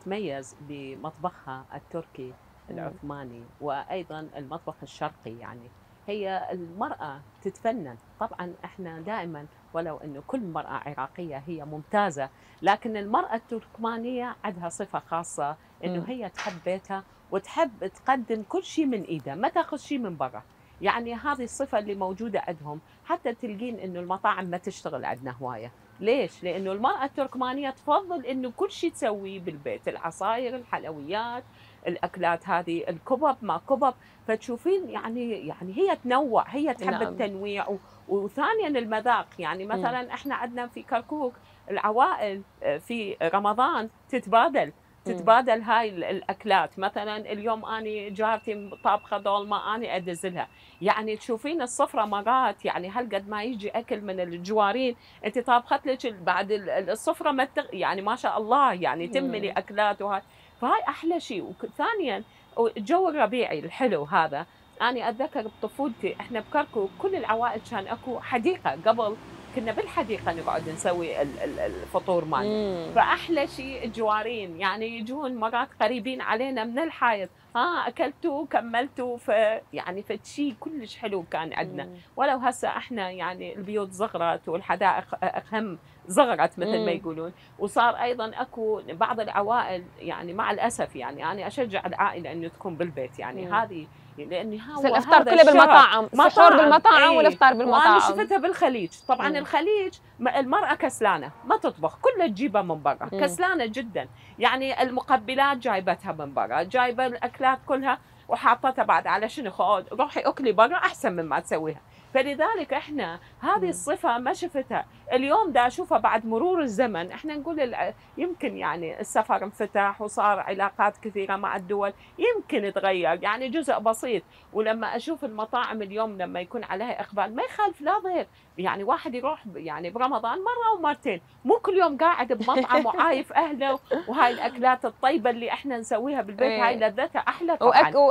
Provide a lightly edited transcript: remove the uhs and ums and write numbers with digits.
تتميز بمطبخها التركي العثماني وأيضا المطبخ الشرقي. يعني هي المرأة تتفنن. طبعا احنا دائما ولو انه كل مرأة عراقية هي ممتازة، لكن المرأة التركمانية عندها صفة خاصة انه هي تحب بيتها وتحب تقدم كل شيء من ايدها، ما تاخذ شيء من برا. يعني هذه الصفة اللي موجودة عندهم، حتى تلقين انه المطاعم ما تشتغل عندنا هواية. ليش؟ لانه المرأة التركمانية تفضل انه كل شيء تسويه بالبيت، العصاير، الحلويات، الاكلات هذه، الكبب ما كبب، فتشوفين يعني هي تنوع، هي تحب التنويع. وثانيا المذاق، يعني مثلا احنا عندنا في كركوك العوائل في رمضان تتبادل هاي الاكلات. مثلا اليوم اني جارتي طابخه دولمه اني ادزلها، يعني تشوفين السفره مرات يعني هالقد ما يجي اكل من الجوارين، انت طابخت لك بعد السفره ما يعني ما شاء الله يعني تملي اكلات وهاي، فهاي احلى شيء. وثانيا الجو الربيعي الحلو هذا، اني اتذكر بطفولتي احنا بكركوك كل العوائل كان اكو حديقه، قبل كنا بالحديقه نقعد نسوي الفطور مالنا، فاحلى شيء الجوارين يعني يجون مرات قريبين علينا من الحائط، ها اكلتوا كملتوا، فيعني فشيء كلش حلو كان عندنا. ولو هسه احنا يعني البيوت زغرت والحدائق اهم زغرت مثل ما يقولون، وصار ايضا اكو بعض العوائل يعني مع الاسف، يعني انا اشجع العائله انه تكون بالبيت، يعني هذه لاني الافطار كله بالمطاعم، السحور بالمطاعم والافطار بالمطاعم. وانا شفتها بالخليج، طبعا الخليج المراه كسلانه ما تطبخ، كلها تجيبها من برا، كسلانه جدا، يعني المقبلات جايبتها من برا، جايبه الاكلات كلها وحاطتها بعد على شنو، روحي اكلي برا احسن مما تسويها. فلذلك احنا هذه الصفه ما شفتها، اليوم دا اشوفها بعد مرور الزمن. احنا نقول يمكن يعني السفر انفتح وصار علاقات كثيره مع الدول، يمكن تغير يعني جزء بسيط. ولما اشوف المطاعم اليوم لما يكون عليها اقبال ما يخالف لا ضير، يعني واحد يروح يعني برمضان مره ومرتين، مو كل يوم قاعد بمطعم وعايف اهله، وهاي الاكلات الطيبه اللي احنا نسويها بالبيت هاي لذتها احلى طبعا.